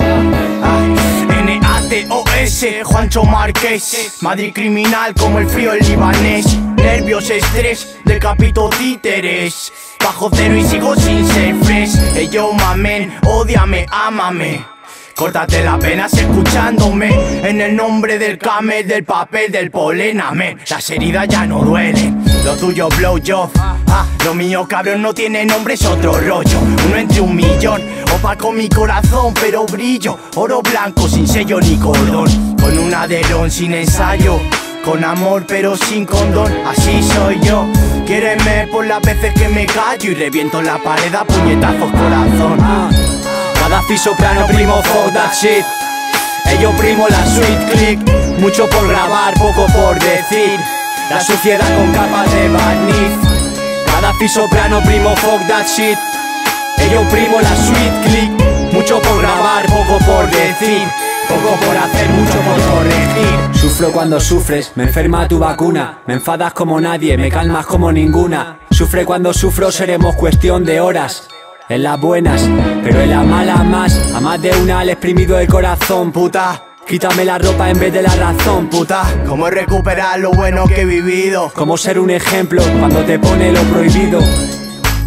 N-A-T-O-S, Juancho Márquez. Madrid criminal como el frío libanés. Nervios, estrés, decapito títeres. Bajo cero y sigo sin ser fresh. Hey yo, mamen, ódiame, ámame. Córtate las venas escuchándome. En el nombre del camel, del papel, del polen, amén. Las heridas ya no duelen. Lo tuyo blow job, lo mío cabrón no tiene nombre, es otro rollo. Uno entre un millón, opaco mi corazón pero brillo. Oro blanco sin sello ni cordón. Con un adelón sin ensayo, con amor pero sin condón. Así soy yo, quiéreme por las veces que me callo. Y reviento la pared a puñetazos corazón. Gadafi Soprano primo, fuck that shit. Ello primo la Suite Clik. Mucho por grabar, poco por decir. La suciedad con capas de barniz. Gadafi Soprano primo, fuck that shit. Ello primo la Suite Clik. Mucho por grabar, poco por decir. Poco por hacer, mucho por corregir. Sufro cuando sufres, me enferma tu vacuna. Me enfadas como nadie, me calmas como ninguna. Sufre cuando sufro, seremos cuestión de horas. En las buenas, pero en las malas más. A más de una le he exprimido el corazón, puta. Quítame la ropa en vez de la razón, puta. Cómo recuperar lo bueno que he vivido. Cómo ser un ejemplo cuando te pone lo prohibido.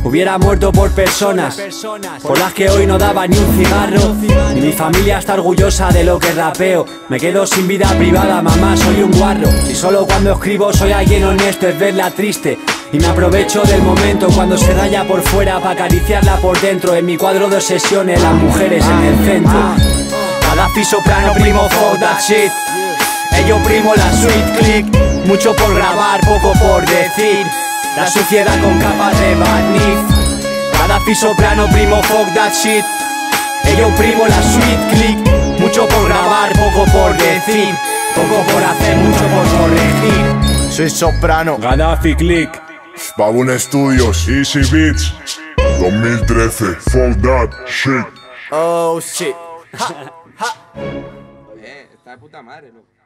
Hubiera muerto por personas por las que hoy no daba ni un cigarro. Ni mi familia está orgullosa de lo que rapeo. Me quedo sin vida privada, mamá, soy un guarro. Y solo cuando escribo soy alguien honesto, es verla triste. Y me aprovecho del momento cuando se raya por fuera para acariciarla por dentro. En mi cuadro de obsesiones, las mujeres en el centro. Gadafi Soprano primo, fuck that shit. Ello primo la Suite Clik. Mucho por grabar, poco por decir. La suciedad con capas de barniz. Gadafi Soprano primo, fuck that shit. Ello primo la Suite Clik. Mucho por grabar, poco por decir. Poco por hacer, mucho por corregir. Soy Soprano, Gadafi Clik. Baboon Studios, Easy Beats 2013, fuck that shit. Oh shit. Bien, está de puta madre, loco.